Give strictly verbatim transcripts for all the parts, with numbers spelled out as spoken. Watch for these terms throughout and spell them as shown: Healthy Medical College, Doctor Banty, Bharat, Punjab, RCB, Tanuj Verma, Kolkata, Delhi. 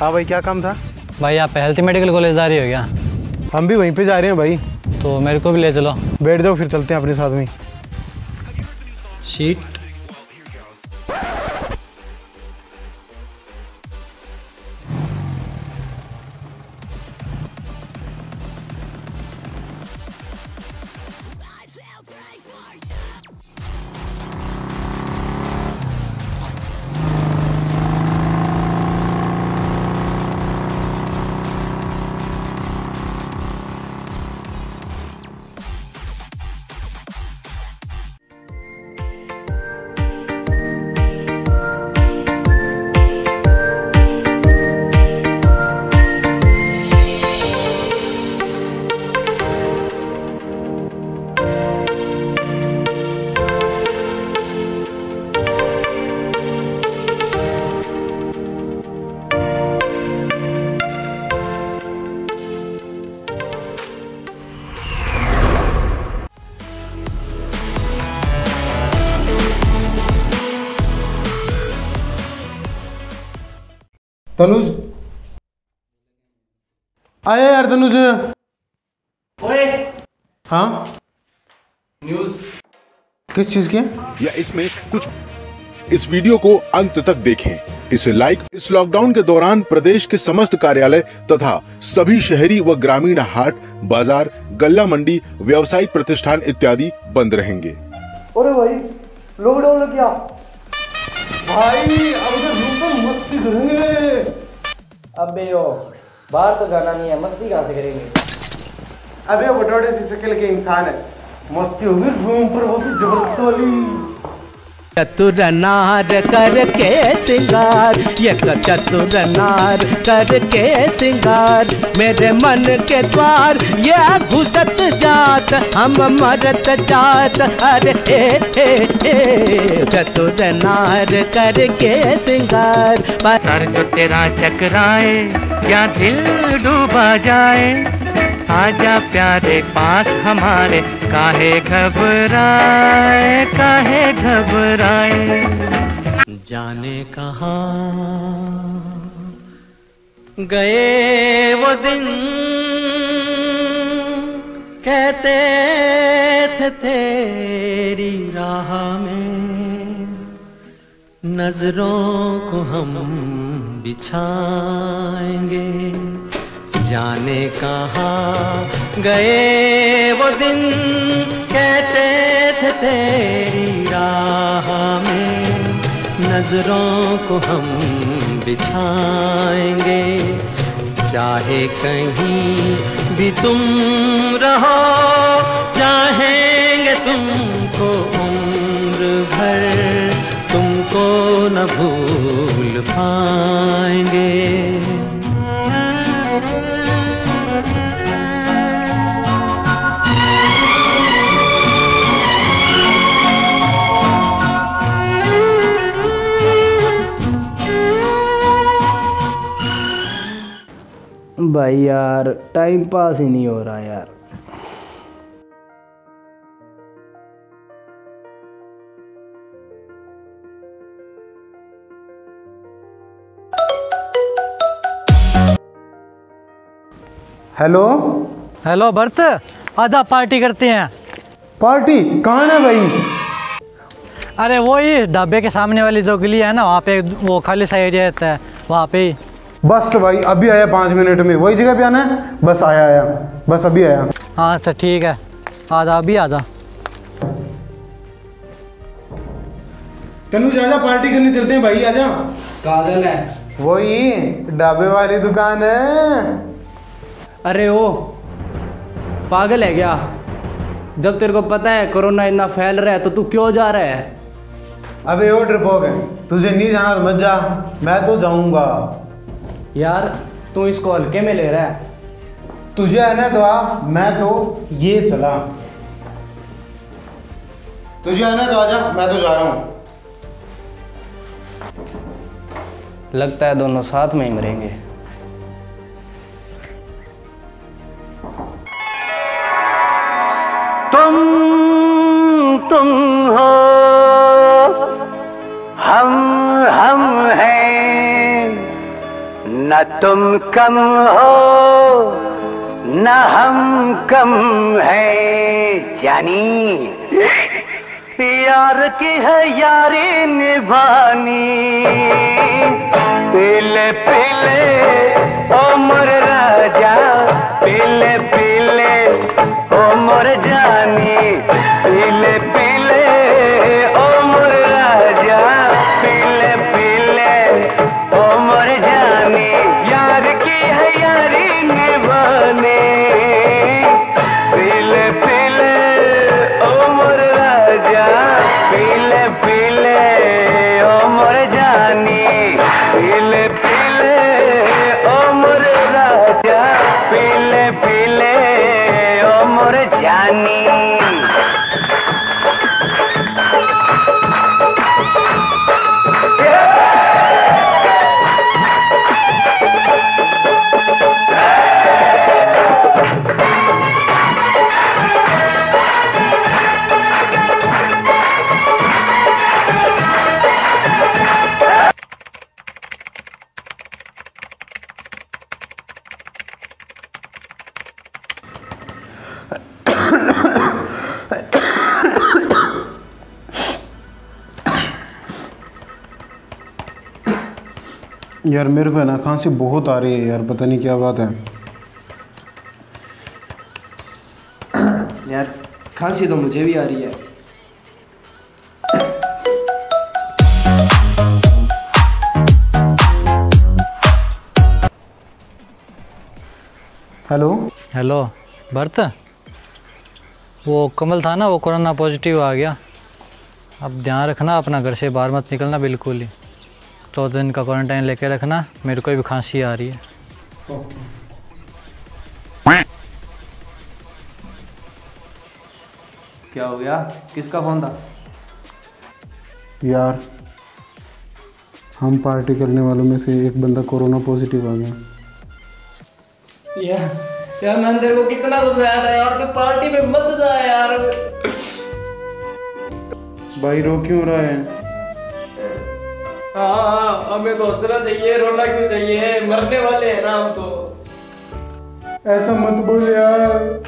हाँ भाई, क्या काम था? भाई आप हेल्थी मेडिकल कॉलेज जा रहे हो क्या? हम भी वहीं पे जा रहे हैं भाई। तो मेरे को भी ले चलो। बैठ जाओ, फिर चलते हैं अपने साथ में। शीट तनुज, आया यार तनुज। ओए, हाँ न्यूज किस चीज की या इसमें कुछ? इस वीडियो को अंत तक देखें, इसे लाइक। इस लॉकडाउन के दौरान प्रदेश के समस्त कार्यालय तथा सभी शहरी व ग्रामीण हाट बाजार, गल्ला मंडी, व्यावसायिक प्रतिष्ठान इत्यादि बंद रहेंगे। अरे भाई लॉकडाउन लग गया भाई, अब तो मस्ती करेंगे। अबे यो, बाहर तो जाना नहीं है, मस्ती कहाँ से करेंगे? अबे वो बटोटे से शक्ल के इंसान है, मस्ती होगी रूम पर वो भी जबरदस्त वाली। चतुर नार करके सिंगार, ये चतुर नार करके सिंगार, मेरे मन के द्वार ये घुसत जात, हम मरत जात। अरे हे हे हे, चतुर नार करके सिंगार, सर जो तेरा चकराए क्या दिल डूबा जाए, आजा प्यारे पास हमारे, काहे घबराए काहे घबराए। जाने कहाँ गए वो दिन, कहते थे तेरी राह में नजरों को हम बिछाएंगे। जाने कहाँ गए वो दिन, कहते थे तेरी राह में नजरों को हम बिछाएंगे। चाहे कहीं भी तुम रहो, चाहेंगे तुमको उम्र भर, तुमको न भूल पाएंगे। भाई यार टाइम पास ही नहीं हो रहा यार। हेलो हेलो भरत, आजा पार्टी करते हैं। पार्टी कहाँ है भाई? अरे वो ही ढाबे के सामने वाली जो गली है ना, वहाँ पे वो खाली सा एरिया रहता है, वहाँ पे ही। बस भाई अभी आया, पाँच मिनट में वही जगह पे आना है। बस आया आया बस अभी आया। हाँ सर ठीक है, आजा अभी आजा। तनुज आजा, पार्टी करने चलते हैं भाई, आजा। कहाँ जाना है? वही ढाबे वाली दुकान है। अरे ओ पागल है क्या? जब तेरे को पता है कोरोना इतना फैल रहा है तो तू क्यों जा रहा है? अबे ओ डरपोक है, तुझे नहीं जाना तो मत जा, मैं तो जाऊँगा। यार तू इसको हल्के में ले रहा है, तुझे है ना तो आ, मैं तो ये चला। तुझे है ना तो आजा, मैं तो जा रहा हूँ। लगता है दोनों साथ में ही मरेंगे। तुम तुम हो, हम हम हैं, न ना तुम कम हो ना हम कम हैं जानी, यार की है यारी निभानी। पीले पीले ओ मोर राजा, पीले पीले ओ मोर जानी, पीले पीले ओ मोर राजा, पीले पीले ओ मोर जानी, यार की है यारी निभानी। यार मेरे को है ना खांसी बहुत आ रही है यार, पता नहीं क्या बात है यार। खांसी तो मुझे भी आ रही है। हेलो हेलो भरत, वो कमल था ना, वो कोरोना पॉजिटिव आ गया। अब ध्यान रखना, अपना घर से बाहर मत निकलना बिल्कुल ही। चौदह दिन का क्वारंटाइन लेके रखना। मेरे को भी खांसी आ रही है। क्या हो गया? किसका फोन था? यार हम पार्टी करने वालों में से एक बंदा कोरोना पॉजिटिव आ गया। यार यार मैंने तेरे को कितना समझाया था यार, तो पार्टी में मत जा यार। भाई रो क्यों रहा है? हाँ हमें तो हंसना चाहिए, रोना क्यों चाहिए? मरने वाले हैं ना हम तो। ऐसा मत बोल यार।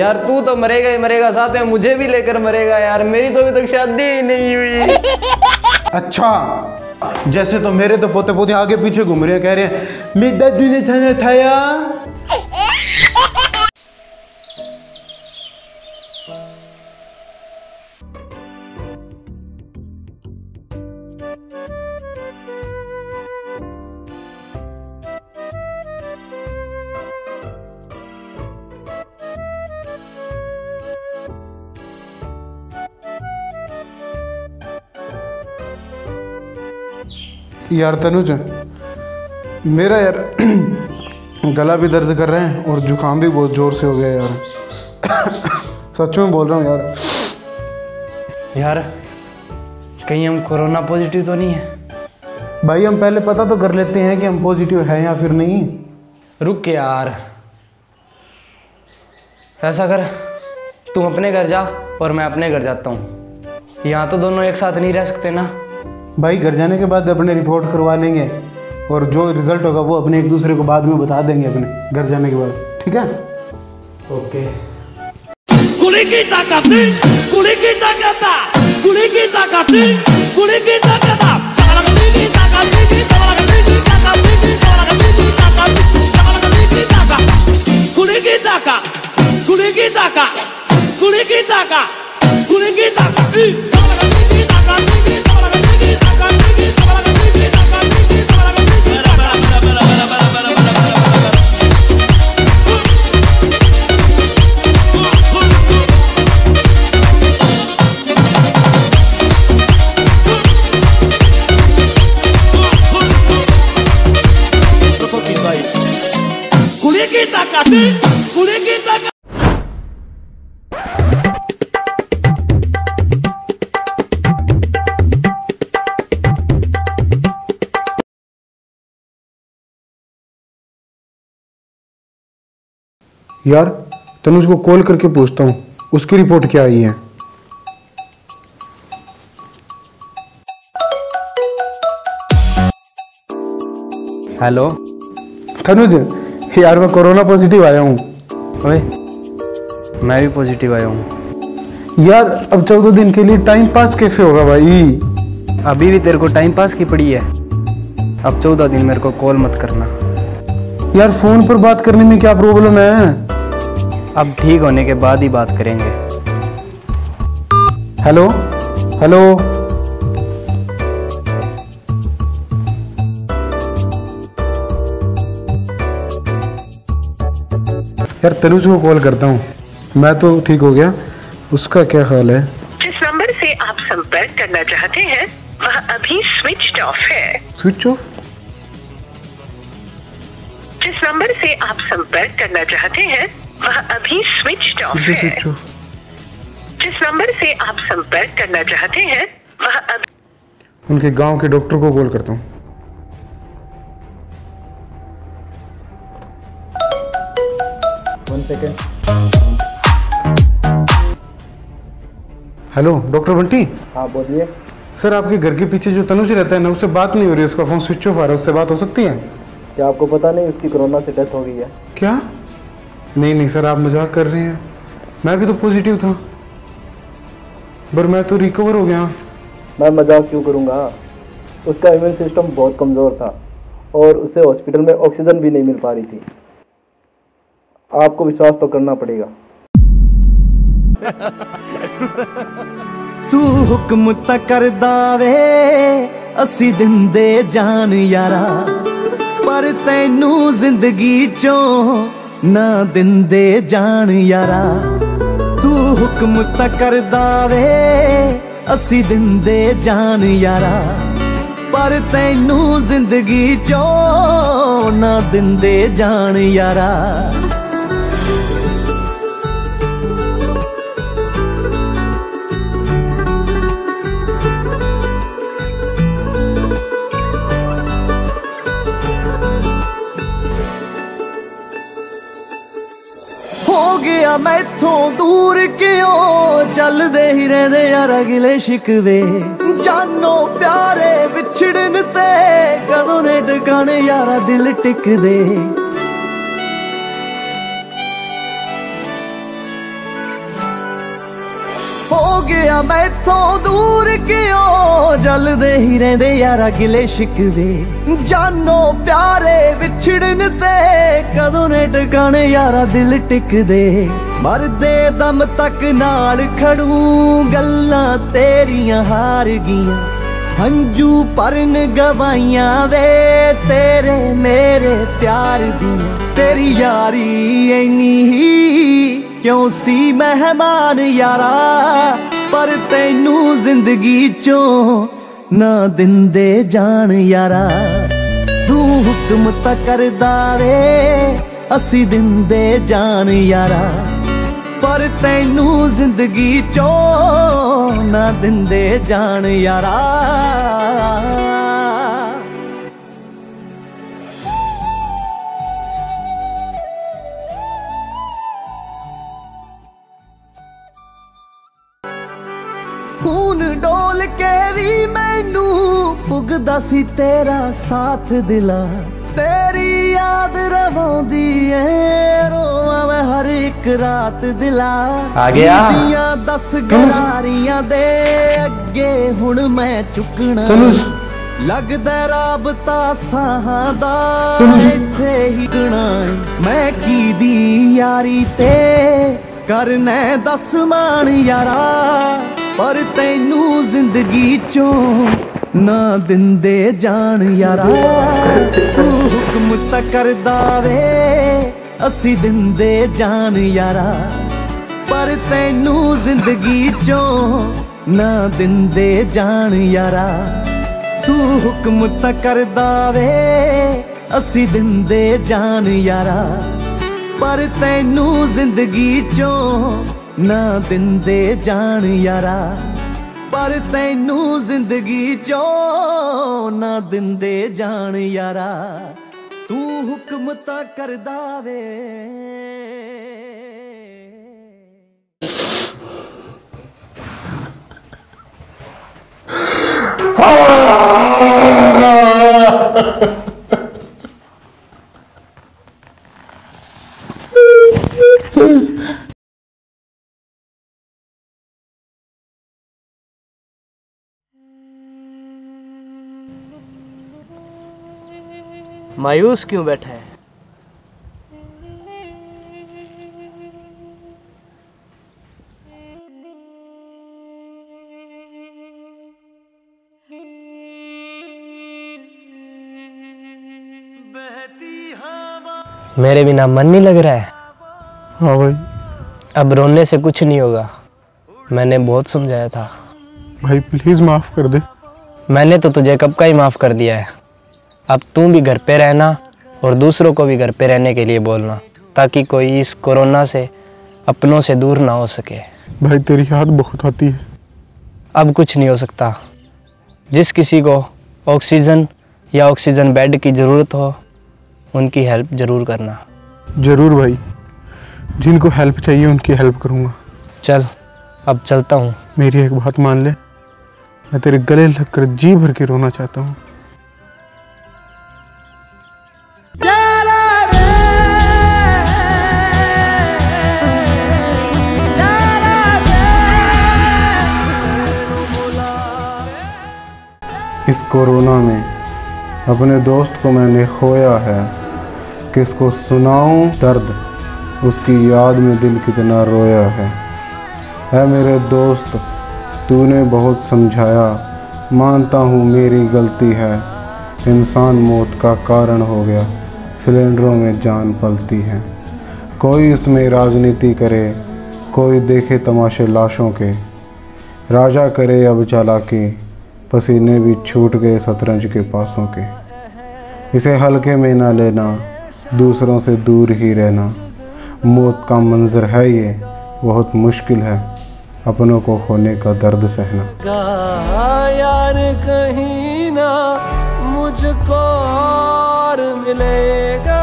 यार तू तो मरेगा ही मरेगा, साथ में मुझे भी लेकर मरेगा यार। मेरी तो अभी तक शादी ही नहीं हुई। अच्छा जैसे तो मेरे तो पोते पोते आगे पीछे घूम रहे हैं, कह रहे हैं मेरे दादू ने थाना थाया। यार तनुज मेरा यार गला भी दर्द कर रहा है और जुकाम भी बहुत ज़ोर से हो गया यार। सच में बोल रहा हूँ यार। यार कहीं हम कोरोना पॉजिटिव तो नहीं है? भाई हम पहले पता तो कर लेते हैं कि हम पॉजिटिव हैं या फिर नहीं। रुक के यार, ऐसा कर तू अपने घर जा और मैं अपने घर जाता हूँ। यहाँ तो दोनों एक साथ नहीं रह सकते ना। भाई घर जाने के बाद अपने रिपोर्ट करवा लेंगे और जो रिजल्ट होगा वो अपने एक दूसरे को बाद में बता देंगे अपने घर जाने के बाद, ठीक है? ओके। कुड़ी की ताकत, कुड़ी की ताकत, कुड़ी की ताकत, कुड़ी की ताकत, कुड़ी की ताकत, कुड़ी की ताकत, कुड़ी की ताकत, कुड़ी की ताकत, कुड़ी की ताकत। यार तनुज को कॉल करके पूछता हूँ उसकी रिपोर्ट क्या आई है। हेलो तनुज, यार मैं कोरोना पॉजिटिव आया हूँ। ओए, मैं भी पॉजिटिव आया हूँ। यार अब चौदह दिन के लिए टाइम पास कैसे होगा भाई? अभी भी तेरे को टाइम पास की पड़ी है। अब चौदह दिन मेरे को कॉल मत करना। यार फोन पर बात करने में क्या प्रॉब्लम है? अब ठीक होने के बाद ही बात करेंगे। हेलो हेलो यार तनुज को कॉल करता हूँ। मैं तो ठीक हो गया, उसका क्या हाल है? जिस नंबर से आप संपर्क करना चाहते हैं वह अभी स्विच ऑफ है। Switch off? जिस नंबर से आप संपर्क करना चाहते हैं वह अभी स्विच ऑफ है। Switch off? जिस नंबर से आप संपर्क करना चाहते हैं वह अभी। उनके गांव के डॉक्टर को कॉल करता हूँ। Hello doctor Bunty. हाँ बोलिए। सर आपके घर के पीछे जो तनुज रहता है ना, उससे बात नहीं हो रही है। उसका फोन स्विच ऑफ आ रहा है, उससे बात हो सकती है क्या? आपको पता नहीं उसकी कोरोना से डेथ हो गई है क्या? नहीं नहीं सर, आप मजाक कर रहे हैं। मैं भी तो पॉजिटिव था पर मैं तो रिकवर हो गया। मैं मजाक क्यों करूँगा? उसका इम्यून सिस्टम बहुत कमज़ोर था और उसे हॉस्पिटल में ऑक्सीजन भी नहीं मिल पा रही थी। आपको विश्वास तो करना पड़ेगा। तू हुक्म ता करदा वे अस्सी दिन दे जान यारा, पर तैनू जिंदगी चो ना दिन दे जान यारा। तू हुक्म ता करदा वे अस्सी दिन दे जान यारा, पर तैनू जिंदगी चो ना दिन दे जान यारा। गया मैथों दूर क्यों चलदे ही रहदे यार अगले शिकवे, जानो प्यारे बिछड़न ते कदों ने ठिकाने यारा दिल टिक दे। हो गया मैथों दूर क्यों जलदे ही रहदे यार अगले शिकवे, जानो प्यारे बिछड़न ते कदों ने ठिकाने यारा दिल टिक दे। मरदे दम तक नाल खड़ू, गल्लां तेरियां हार गियां, हंजू परन गवाइयां वे तेरे मेरे प्यार दियां। तेरी यारी ऐनी ही क्यों सी मेहमान यारा, पर तैनू जिंदगी चो ना दिन दे जान यारा। तू हुक्म ता करदा वे अस्सी दिन दे जान यारा, पर तैनू जिंदगी चो ना दिन दे जान यारा। खून डोल के भी मैनू पुगदा सी तेरा साथ दिला, तेरी याद रवांदी ऐ रोवां मैं हर एक रात दिला। आ गया दस गरारियां दे अगे हुण मैं चुकना, लगदा राबता साहां दा इत्थे ही गणा। मैं की दी यारी ते करना दस मान यारा, पर तैनू जिंदगी चो ना दिन दे जान यारा। तू हुक्म ता करदा वे अस्सी दिन दे जान यारा, पर तैनू जिंदगी चो ना दिन दे जान यारा। तू हुक्म ता करदा वे अस्सी दिन दे जान यारा, पर तैनू जिंदगी चो ना दिन दे जान यारा, पर तैनू जिंदगी चो ना दिन दे जान यारा। तू हुक्म ता करदा वे। मायूस क्यों बैठा है? मेरे बिना मन नहीं लग रहा है। हाँ भाई, अब रोने से कुछ नहीं होगा। मैंने बहुत समझाया था। भाई प्लीज माफ कर दे। मैंने तो तुझे कब का ही माफ कर दिया है। अब तू भी घर पे रहना और दूसरों को भी घर पे रहने के लिए बोलना, ताकि कोई इस कोरोना से अपनों से दूर ना हो सके। भाई तेरी याद बहुत आती है। अब कुछ नहीं हो सकता। जिस किसी को ऑक्सीजन या ऑक्सीजन बेड की ज़रूरत हो, उनकी हेल्प ज़रूर करना। ज़रूर भाई, जिनको हेल्प चाहिए उनकी हेल्प करूँगा। चल अब चलता हूँ। मेरी एक बात मान ले, मैं तेरे गले लगकर जी भर के रोना चाहता हूँ। इस कोरोना में अपने दोस्त को मैंने खोया है, किसको सुनाऊं दर्द, उसकी याद में दिल कितना रोया है। ऐ मेरे दोस्त, तूने बहुत समझाया, मानता हूँ मेरी गलती है। इंसान मौत का कारण हो गया, सिलेंडरों में जान पलती है। कोई इसमें राजनीति करे, कोई देखे तमाशे लाशों के। राजा करे अब चालाकी, पसीने भी छूट गए शतरंज के पासों के। इसे हल्के में ना लेना, दूसरों से दूर ही रहना। मौत का मंजर है ये, बहुत मुश्किल है अपनों को खोने का दर्द सहना। यार कहीं ना मुझको और मिलेगा।